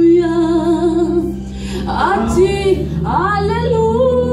Aleluia, a ti, aleluia.